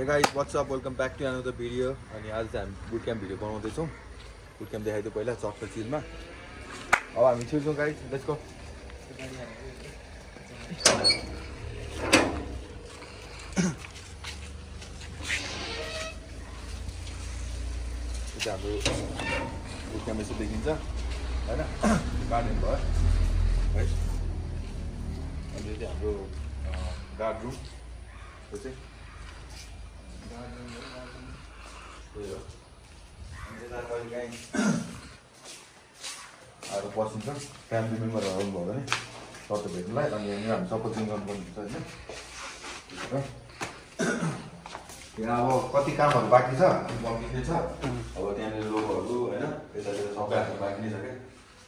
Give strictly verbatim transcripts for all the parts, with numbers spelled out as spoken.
Hey guys, what's up? Welcome back to another video. And आज हम boot camp video बनाउँदै छौं. Boot camp देखाइदियो पहिला चक्कर चिलमा. अब हामी छिर्छौं guys. Let's go. त्यो हाम्रो boot camp यसो देखिन्छ. हैन? गार्डन भयो. है? अनि यो चाहिँ हाम्रो गार्ड रुम. यो चाहिँ I was watching them, can't remember our own body. Sort of bit light, and I'm supporting on one side. You know, what the camera back is up, walking it up. Our can is over, do it? It's a soft and back is okay.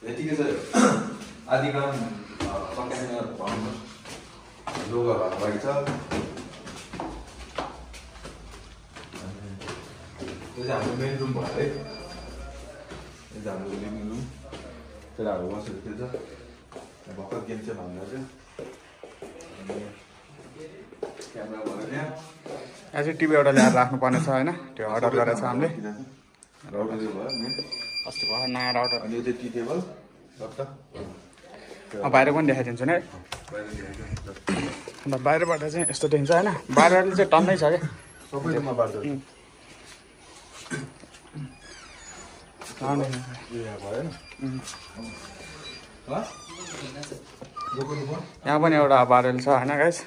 The thing is, I think I'm talking about farmers. Lower by itself. This is our main room, right? This is our living room. This is our one side. This is our game set. Camera here. As a T V order, we have to put it on. The order order is on. Router is on. First of all, new router. And this is tea table. Doctor. अब बाहर कौन देखेंगे सुने? अब बाहर बाटा से इस तो देखेंगे ना बाहर वाले से टन नहीं चाहिए। सब इधर में बाटा हाँ नहीं यहाँ पर है ना हाँ यहाँ पर नहीं वो डा बारल सा है ना गैस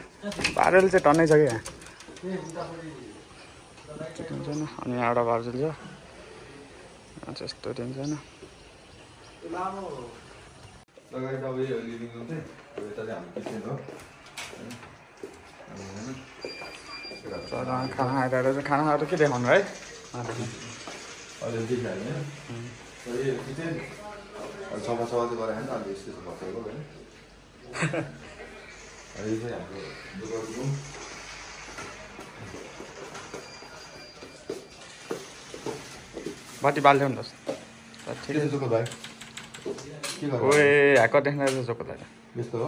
बारल से टन नहीं जाके हैं टेंशन ना अन्य आड़ा बारल जा अच्छा इस तो टेंशन ना लगाये तो ये लिविंग रूम थे तो ये तो जाम किचन हो तो रात खाना है तो खाना है तो किधर होना है और जल्दी जाएंगे तो ये कितने और सवा सवा से बारे हैं ना आधे से सवा से बारे हैं और ये क्या है दो रूम बाटी बाल हैं उन दोस्त ठीक है जोकर बाय ओए आकर देखना है जोकर बाय बिस्तर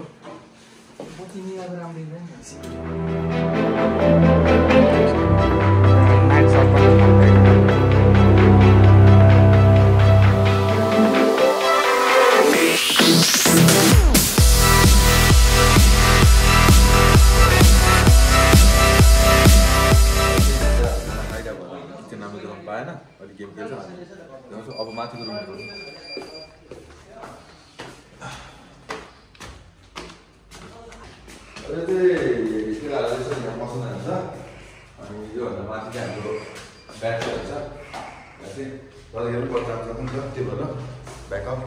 नाइट सॉफ्ट Game खेल्छ जस्तो अब माथिको रुम हो अरे त्यो हालैसम्म यहाँ मसन हुन्छ अनि यो भन्दा माथि चाहिँ हाम्रो ब्याक हुन्छ त्यसै गर्दै गर्दा हुन्छ त्यो भएर ब्याकअप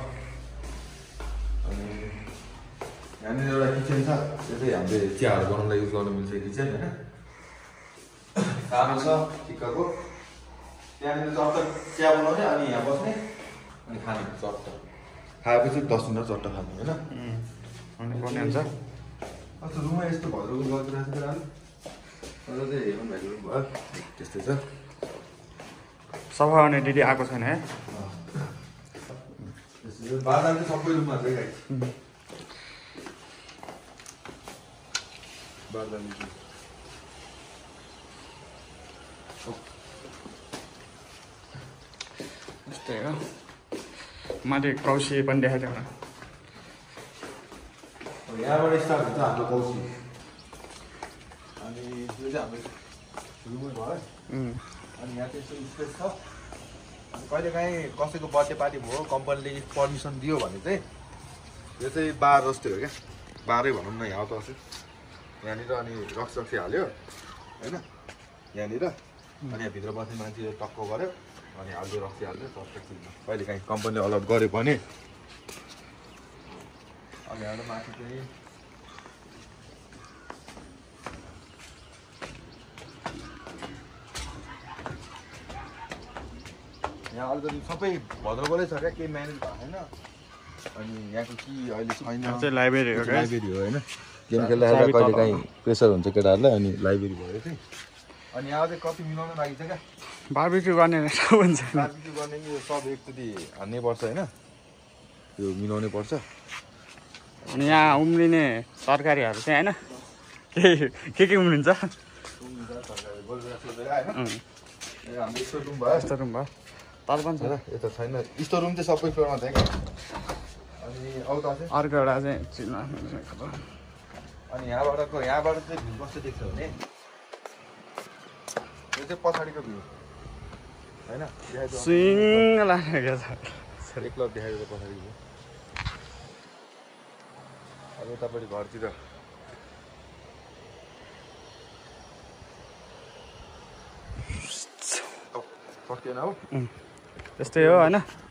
अनि यहाँ नि एउटा किचन छ त्यो चाहिँ हामीले चियाहरू बनाउनलाई युज गर्न मिल्छ किचन हैन सानो छ ठिकको यहाँ ने चट्टा चिया बनाउने अनि यहाँ बस्ने अनि खाने चट्टा खाएपछि दस मिनेट चट्टा खाने हैन अनि गर्ने हुन्छ अझ रुममा यस्तो भद्रको गरिरहेछ त्यसले अझ चाहिँ हेर्नु भएको भयो त्यस्तै छ सफा अनि दिदी आको छैन है त्यसले बादामले सबै रुममा छ गाइस बादाम There you go. Mother Kaushi Pandehana. We have already started the Kaushi. And the room was. And you have to space up. Quite a guy, Cossack bought a party more, company permission deal on it. They say bar or still. Barry one on the out of it. Yanida rocks of failure. Yanida. And I have been about him until talk over it. अनि आलु रक्सी हाल्दै perfect हुन्छ पहिले काहीँ कम्पनीले alert गर्यो भने अनि हाम्रो माथि चाहिँ यहाँ अलरेडी सबै भद्रकोले छ क्या केही म्यानेज भएको छैन अनि यहाँको के अहिले छैन यो चाहिँ लाइब्रेरी हो लाइब्रेरी हो हैन गेम खेल्दा कहिले काहीँ प्रेसर हुन्छ केटाहरुलाई अनि लाइब्रेरी भयो चाहिँ अनि यहाँ चाहिँ कति मिलाउन लागि छ क्या Barbecue गर्ने सब हुन्छ barbecue गर्ने यो सब एकचोटी हान्नै पर्छ हैन यो मिलाउनै पर्छ अनि यहाँ उम्लिने तरकारीहरु चाहिँ हैन के के उम्लिन्छ This Okay, now. Mm. Just stay here, right?